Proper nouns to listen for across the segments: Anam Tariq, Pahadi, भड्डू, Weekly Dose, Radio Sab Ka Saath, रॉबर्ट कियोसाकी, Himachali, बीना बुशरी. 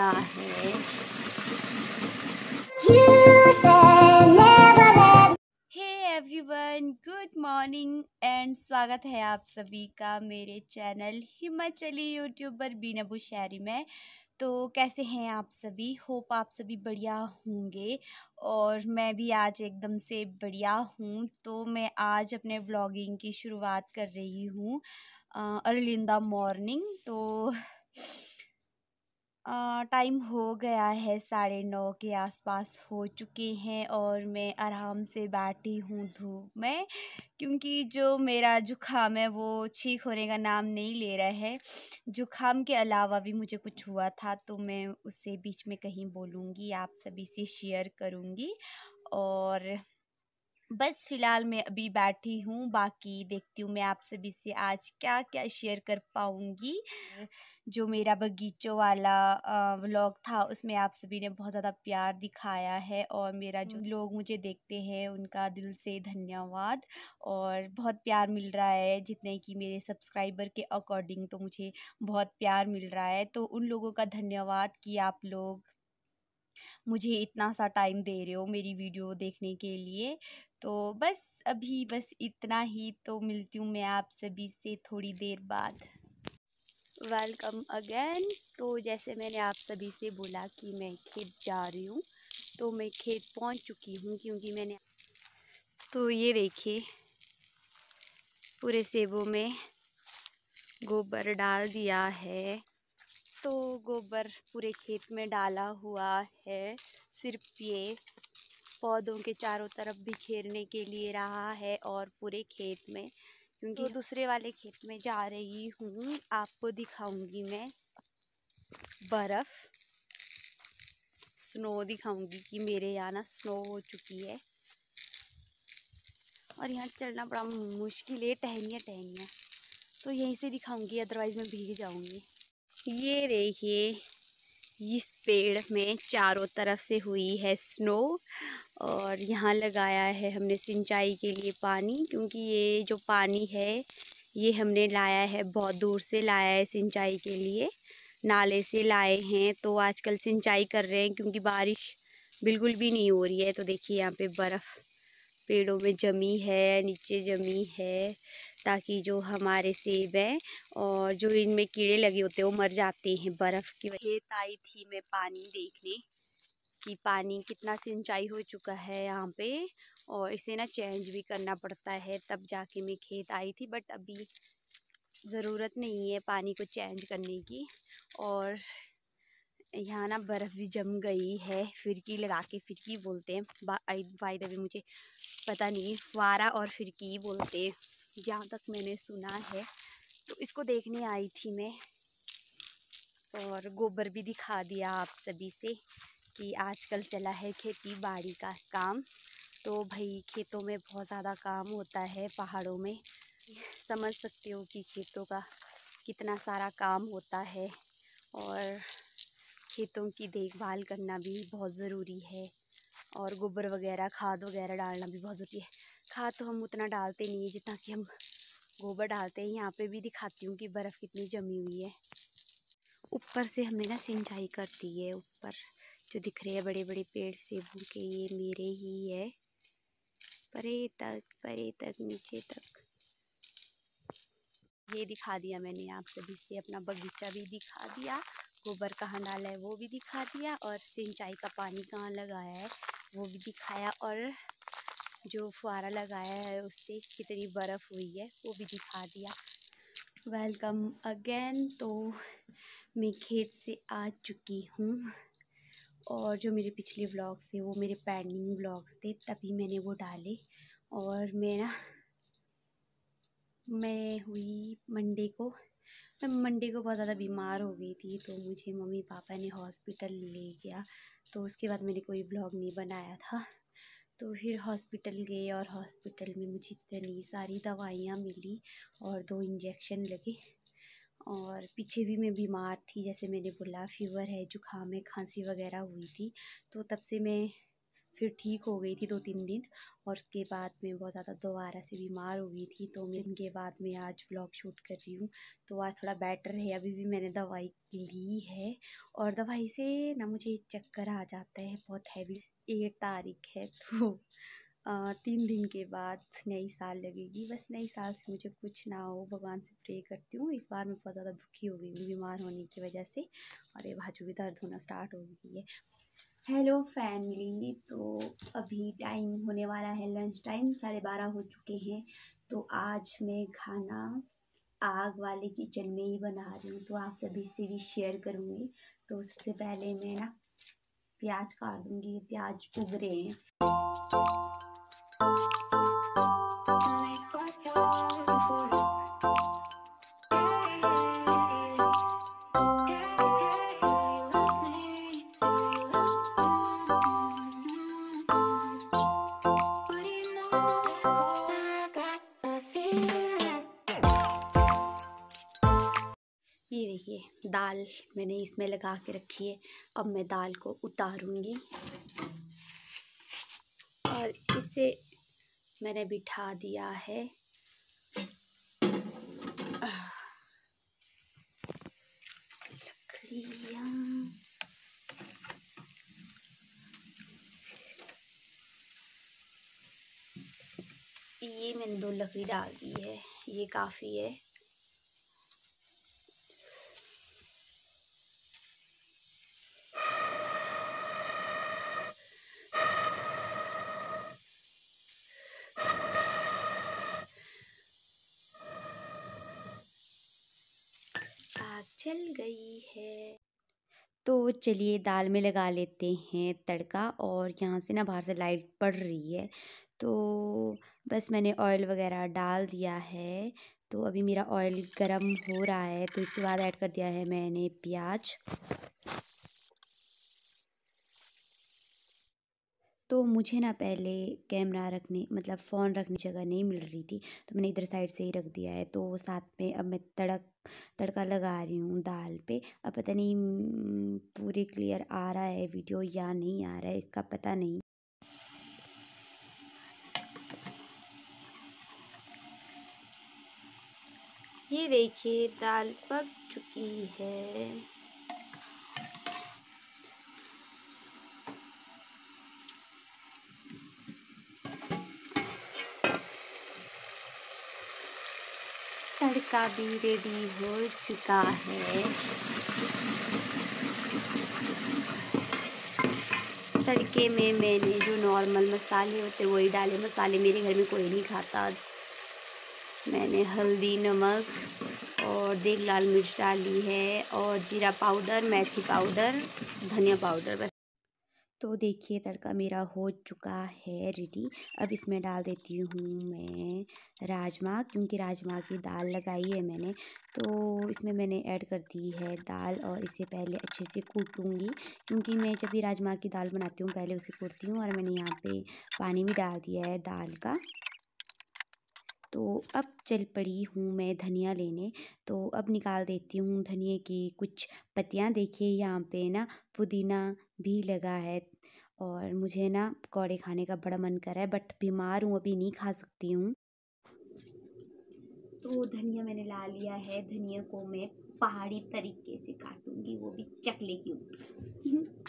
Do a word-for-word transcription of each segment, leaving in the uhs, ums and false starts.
का है। Hey everyone, good morning and स्वागत है आप सभी का मेरे चैनल हिमाचली यूट्यूबर बीना बुशरी में। तो कैसे हैं आप सभी? होप आप सभी बढ़िया होंगे और मैं भी आज एकदम से बढ़िया हूँ। तो मैं आज अपने व्लॉगिंग की शुरुआत कर रही हूँ अर्ली इन द मॉर्निंग। तो टाइम हो गया है, साढ़े नौ के आसपास हो चुके हैं और मैं आराम से बैठी हूँ धूप में, क्योंकि जो मेरा जुखाम है वो ठीक होने का नाम नहीं ले रहा है। जुखाम के अलावा भी मुझे कुछ हुआ था तो मैं उसे बीच में कहीं बोलूँगी, आप सभी से शेयर करूँगी। और बस फ़िलहाल मैं अभी बैठी हूँ, बाकी देखती हूँ मैं आप सभी से आज क्या क्या शेयर कर पाऊँगी। जो मेरा बगीचों वाला व्लॉग था उसमें आप सभी ने बहुत ज़्यादा प्यार दिखाया है और मेरा जो लोग मुझे देखते हैं उनका दिल से धन्यवाद और बहुत प्यार मिल रहा है। जितने कि मेरे सब्सक्राइबर के अकॉर्डिंग तो मुझे बहुत प्यार मिल रहा है, तो उन लोगों का धन्यवाद कि आप लोग मुझे इतना सा टाइम दे रहे हो मेरी वीडियो देखने के लिए। तो बस अभी बस इतना ही, तो मिलती हूँ मैं आप सभी से थोड़ी देर बाद। Welcome again. तो जैसे मैंने आप सभी से बोला कि मैं खेत जा रही हूँ, तो मैं खेत पहुँच चुकी हूँ क्योंकि मैंने, तो ये देखिए पूरे सेबों में गोबर डाल दिया है। तो गोबर पूरे खेत में डाला हुआ है, सिर्फ ये पौधों के चारों तरफ बिखेरने के लिए रहा है और पूरे खेत में, क्योंकि तो दूसरे वाले खेत में जा रही हूँ, आपको दिखाऊंगी मैं बर्फ़ स्नो दिखाऊंगी कि मेरे यहाँ ना स्नो हो चुकी है। और यहाँ चलना बड़ा मुश्किल है, टहनियाँ टहनियाँ, तो यहीं से दिखाऊंगी अदरवाइज़ मैं भीग जाऊंगी। ये देखिए इस पेड़ में चारों तरफ से हुई है स्नो और यहाँ लगाया है हमने सिंचाई के लिए पानी, क्योंकि ये जो पानी है ये हमने लाया है, बहुत दूर से लाया है सिंचाई के लिए, नाले से लाए हैं। तो आजकल सिंचाई कर रहे हैं क्योंकि बारिश बिल्कुल भी नहीं हो रही है। तो देखिए यहाँ पे बर्फ़ पेड़ों में जमी है, नीचे जमी है, ताकि जो हमारे सेब हैं और जो इनमें कीड़े लगे होते हैं वो मर जाते हैं बर्फ़ की वजह। खेत आई थी मैं पानी देखने कि पानी कितना सिंचाई हो चुका है यहाँ पे, और इसे ना चेंज भी करना पड़ता है, तब जाके मैं खेत आई थी। बट अभी ज़रूरत नहीं है पानी को चेंज करने की। और यहाँ ना बर्फ़ भी जम गई है, फिरकी लगा के, फिरकी बोलते हैं बाय द वे, मुझे पता नहीं, फुवारा और फिरकी बोलते हैं जहाँ तक मैंने सुना है। तो इसको देखने आई थी मैं और गोबर भी दिखा दिया आप सभी से कि आजकल चला है खेती बाड़ी का काम। तो भाई खेतों में बहुत ज़्यादा काम होता है, पहाड़ों में समझ सकते हो कि खेतों का कितना सारा काम होता है और खेतों की देखभाल करना भी बहुत ज़रूरी है और गोबर वगैरह खाद वगैरह डालना भी बहुत ज़रूरी है। खाद तो हम उतना डालते नहीं है जितना कि हम गोबर डालते हैं। यहाँ पे भी दिखाती हूँ कि बर्फ़ कितनी जमी हुई है। ऊपर से हमने ना सिंचाई करती है, ऊपर जो दिख रहे हैं बड़े बड़े पेड़ सेबों के, ये मेरे ही है, परे तक परे तक नीचे तक। ये दिखा दिया मैंने आप सभी से, अपना बगीचा भी दिखा दिया, गोबर कहाँ डाला है वो भी दिखा दिया और सिंचाई का पानी कहाँ लगाया है वो भी दिखाया और जो फुहारा लगाया है उससे कितनी बर्फ़ हुई है वो भी दिखा दिया। Welcome again. तो मैं खेत से आ चुकी हूँ और जो मेरे पिछले व्लॉग्स थे वो मेरे पेंडिंग व्लॉग्स थे, तभी मैंने वो डाले। और मेरा मैं हुई मंडे को मैं मंडे को बहुत ज़्यादा बीमार हो गई थी, तो मुझे मम्मी पापा ने हॉस्पिटल ले गया, तो उसके बाद मैंने कोई व्लॉग नहीं बनाया था। तो फिर हॉस्पिटल गए और हॉस्पिटल में मुझे इतनी सारी दवाइयाँ मिली और दो इंजेक्शन लगे। और पीछे भी मैं बीमार थी, जैसे मैंने बोला फीवर है, जुकाम है, खांसी वगैरह हुई थी, तो तब से मैं फिर ठीक हो गई थी दो तीन दिन, और उसके बाद मैं बहुत ज़्यादा दोबारा से बीमार हो गई थी। तो मैं इनके बाद मैं आज व्लॉग शूट कर रही हूँ। तो आज थोड़ा बेटर है, अभी भी मैंने दवाई ली है और दवाई से ना मुझे चक्कर आ जाता है बहुत हैवी। एट तारीख है तो आ, तीन दिन के बाद नई साल लगेगी। बस नई साल से मुझे कुछ ना हो, भगवान से प्रे करती हूँ। इस बार मैं बहुत ज़्यादा दुखी हो गई हूँ बीमार होने की वजह से, और ये बाजू भी दर्द होना स्टार्ट हो गई है। हेलो फैमिली, तो अभी टाइम होने वाला है लंच टाइम, साढ़े बारह हो चुके हैं। तो आज मैं खाना आग वाले किचन में ही बना रही हूँ, तो आप सभी से भी शेयर करूँगी। तो सबसे पहले मैं ना प्याज काट दूँगी, प्याज उग रहे हैं। ये देखिए दाल मैंने इसमें लगा के रखी है, अब मैं दाल को उतारूंगी। और इसे मैंने बिठा दिया है। लकड़ियाँ ये मैंने दो लकड़ी डाल दी है, ये काफ़ी है। चल गई है। तो चलिए दाल में लगा लेते हैं तड़का। और यहाँ से ना बाहर से लाइट पड़ रही है, तो बस मैंने ऑयल वगैरह डाल दिया है। तो अभी मेरा ऑयल गरम हो रहा है, तो इसके बाद ऐड कर दिया है मैंने प्याज। तो मुझे ना पहले कैमरा रखने मतलब फ़ोन रखने जगह नहीं मिल रही थी, तो मैंने इधर साइड से ही रख दिया है। तो साथ में अब मैं तड़क तड़का लगा रही हूँ दाल पे। अब पता नहीं पूरे क्लियर आ रहा है वीडियो या नहीं आ रहा है, इसका पता नहीं। ये देखिए दाल पक चुकी है। तड़का भी रेडी हो चुका है। तड़के में मैंने जो नॉर्मल मसाले होते हैं वही डाले। मसाले मेरे घर में कोई नहीं खाता। मैंने हल्दी, नमक और देग लाल मिर्च डाली है, और जीरा पाउडर, मेथी पाउडर, धनिया पाउडर, बस। तो देखिए तड़का मेरा हो चुका है रेडी। अब इसमें डाल देती हूँ मैं राजमा, क्योंकि राजमा की दाल लगाई है मैंने। तो इसमें मैंने ऐड कर दी है दाल, और इसे पहले अच्छे से कूटूँगी, क्योंकि मैं जब भी राजमा की दाल बनाती हूँ पहले उसे कूटती हूँ। और मैंने यहाँ पे पानी भी डाल दिया है दाल का। तो अब चल पड़ी हूँ मैं धनिया लेने। तो अब निकाल देती हूँ धनिए की कुछ पत्तियाँ। देखिए यहाँ पे ना पुदीना भी लगा है, और मुझे ना पकौड़े खाने का बड़ा मन कर रहा है, बट बीमार हूँ अभी नहीं खा सकती हूँ। तो धनिया मैंने ला लिया है। धनिया को मैं पहाड़ी तरीके से काटूँगी, वो भी चकले के ऊपर।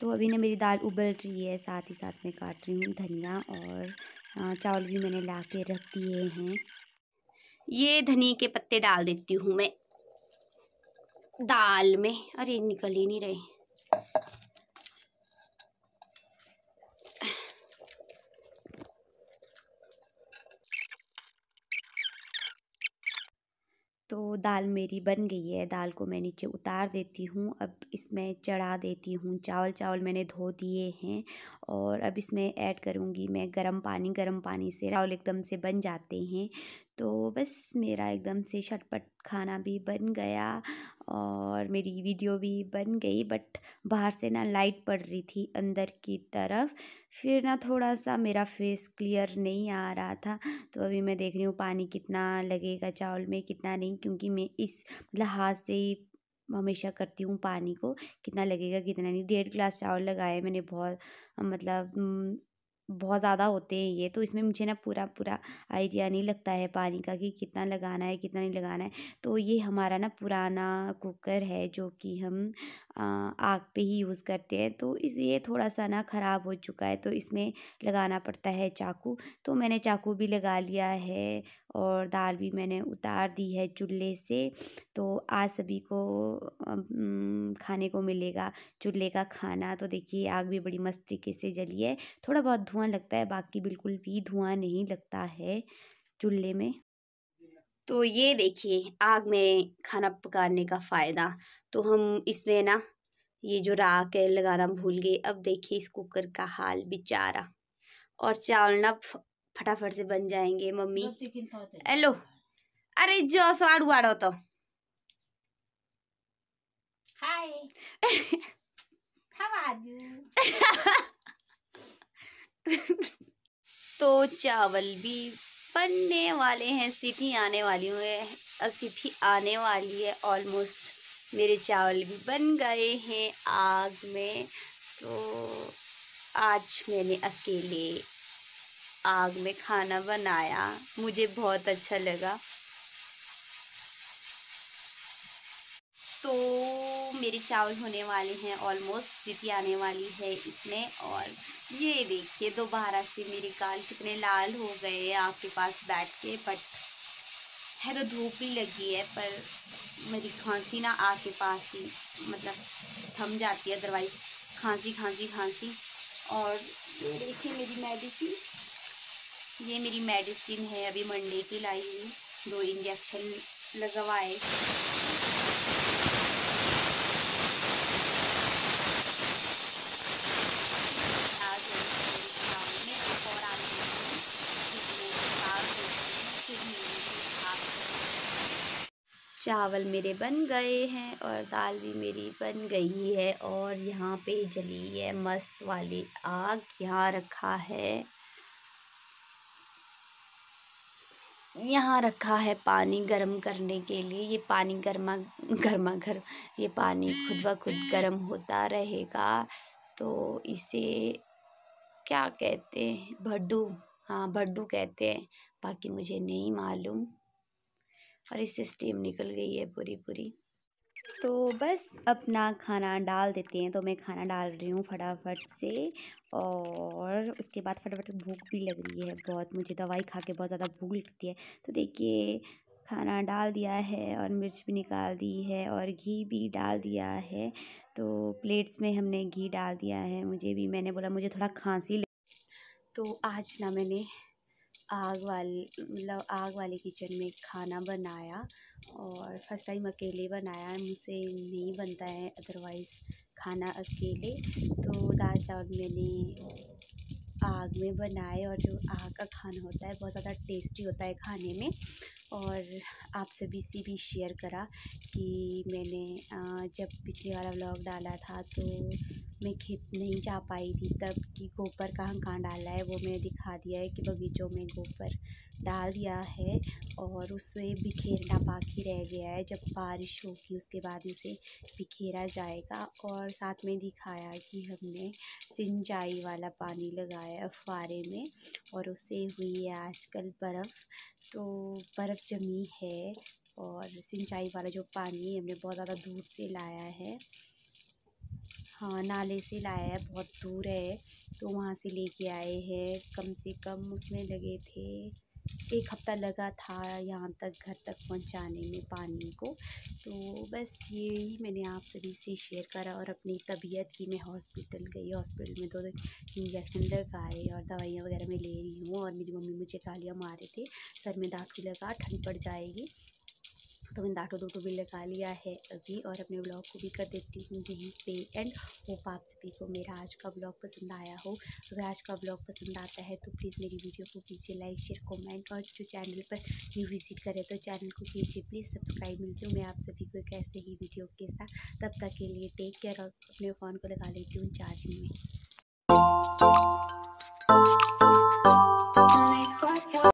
तो अभी ना मेरी दाल उबल रही है, साथ ही साथ मैं काट रही हूँ धनिया। और चावल भी मैंने ला के रख दिए हैं। ये धनिए के पत्ते डाल देती हूँ मैं दाल में। अरे निकल ही नहीं रहे। तो दाल मेरी बन गई है। दाल को मैं नीचे उतार देती हूँ। अब इसमें चढ़ा देती हूँ चावल। चावल मैंने धो दिए हैं, और अब इसमें ऐड करूँगी मैं गरम पानी। गरम पानी से चावल एकदम से बन जाते हैं। तो बस मेरा एकदम से झटपट खाना भी बन गया और मेरी वीडियो भी बन गई। बट बाहर से ना लाइट पड़ रही थी अंदर की तरफ, फिर ना थोड़ा सा मेरा फेस क्लियर नहीं आ रहा था। तो अभी मैं देख रही हूँ पानी कितना लगेगा चावल में, कितना नहीं, क्योंकि मैं इस मतलब हाथ से ही हमेशा करती हूँ पानी को कितना लगेगा कितना नहीं। डेढ़ गिलास चावल लगाए मैंने, बहुत मतलब बहुत ज़्यादा होते हैं ये, तो इसमें मुझे ना पूरा पूरा आइडिया नहीं लगता है पानी का कि कितना लगाना है कितना नहीं लगाना है। तो ये हमारा ना पुराना कुकर है जो कि हम आग पे ही यूज़ करते हैं, तो इस ये थोड़ा सा ना ख़राब हो चुका है, तो इसमें लगाना पड़ता है चाकू। तो मैंने चाकू भी लगा लिया है और दाल भी मैंने उतार दी है चूल्हे से। तो आज सभी को खाने को मिलेगा चूल्हे का खाना। तो देखिए आग भी बड़ी मस्त तरीके से जली है, थोड़ा बहुत धुआं लगता है, बाकी बिल्कुल भी धुआं नहीं लगता है चूल्हे में। तो ये देखिए आग में खाना पकाने का फ़ायदा। तो हम इसमें ना ये जो राख है लगाना भूल गए। अब देखिए इस कुकर का हाल बेचारा। और चावल ना फटाफट से बन जाएंगे मम्मी। हेलो, अरे जो स्वाद वाड़ो तो हाय हाउ आर यू। तो चावल भी बनने वाले हैं, सीटी आने वाली है, सीटी आने वाली है ऑलमोस्ट। मेरे चावल भी बन गए हैं आग में। तो आज मैंने अकेले आग में खाना बनाया, मुझे बहुत अच्छा लगा। तो मेरे चावल होने वाले हैं ऑलमोस्ट, सीटी आने वाली है इसमें। और ये देखिए दोबारा से मेरे गाल कितने लाल हो गए आग के पास बैठ के। बट है तो धूप भी लगी है, पर मेरी खांसी ना आग के पास ही मतलब थम जाती है, अदरवाइज खांसी खांसी खांसी। और देखिए मेरी मेडिसिन, ये मेरी मेडिसिन है, अभी मंडे की लाई हुई, दो इंजेक्शन लगवाए। चावल मेरे बन गए हैं और दाल भी मेरी बन गई है। और यहाँ पे जली है मस्त वाली आग, यहाँ रखा है यहाँ रखा है पानी गर्म करने के लिए। ये पानी गर्मा गर्मा गर्म ये पानी खुद ब खुद गर्म होता रहेगा। तो इसे क्या कहते हैं, भड्डू, हाँ भड्डू कहते हैं, बाकी मुझे नहीं मालूम। और इससे स्टीम निकल गई है पूरी पूरी। तो बस अपना खाना डाल देते हैं। तो मैं खाना डाल रही हूँ फटाफट से, और उसके बाद फटाफट भूख भी लग रही है बहुत, मुझे दवाई खा के बहुत ज़्यादा भूख लगती है। तो देखिए खाना डाल दिया है और मिर्च भी निकाल दी है और घी भी डाल दिया है। तो प्लेट्स में हमने घी डाल दिया है, मुझे भी, मैंने बोला मुझे थोड़ा खांसी लगी। तो आज ना मैंने आग वाले मतलब आग वाले किचन में खाना बनाया और फर्स्ट टाइम अकेले बनाया, मुझसे नहीं बनता है अदरवाइज़ खाना अकेले। तो दाल चावल मैंने आग में बनाए, और जो आग का खाना होता है बहुत ज़्यादा टेस्टी होता है खाने में। और आप सभी से भी शेयर करा कि मैंने जब पिछले वाला व्लॉग डाला था तो मैं खेत नहीं जा पाई थी, तब कि गोबर कहाँ कहाँ डाला है वो मैंने दिखा दिया है कि बगीचों में गोबर डाल दिया है। और उसे बिखेरना बाकी रह गया है, जब बारिश होगी उसके बाद उसे बिखेरा जाएगा। और साथ में दिखाया कि हमने सिंचाई वाला पानी लगाया है फुहारे में, और उससे हुई है आजकल बर्फ़, तो बर्फ़ जमी है। और सिंचाई वाला जो पानी हमने बहुत ज़्यादा दूर से लाया है, हाँ नाले से लाया है, बहुत दूर है, तो वहाँ से लेके आए हैं। कम से कम उसमें लगे थे एक हफ़्ता लगा था यहाँ तक घर तक पहुँचाने में पानी को। तो बस यही मैंने आप सभी से शेयर करा। और अपनी तबीयत की मैं हॉस्पिटल गई, हॉस्पिटल में दो दो इंजेक्शन लगाए और दवाइयाँ वगैरह मैं ले रही हूँ। और मेरी मम्मी मुझे गालियाँ मारे थे, सर में दाखू लगा, ठंड पड़ जाएगी, तो मैंने दाँतों दोटो भी लगा लिया है अभी। और अपने ब्लॉग को भी कर देती हूँ यहीं पे एंड। होप आप सभी को मेरा आज का ब्लॉग पसंद आया हो। अगर आज का ब्लॉग पसंद आता है तो प्लीज़ मेरी वीडियो को कीजिए लाइक शेयर कमेंट, और जो चैनल पर न्यू विजिट करे तो चैनल को कीजिए प्लीज़ सब्सक्राइब। मिलती हूँ मैं आप सभी को कैसे ही वीडियो के साथ, तब तक के लिए टेक केयर। और अपने फ़ोन को लगा लेती हूँ चार्जिंग में।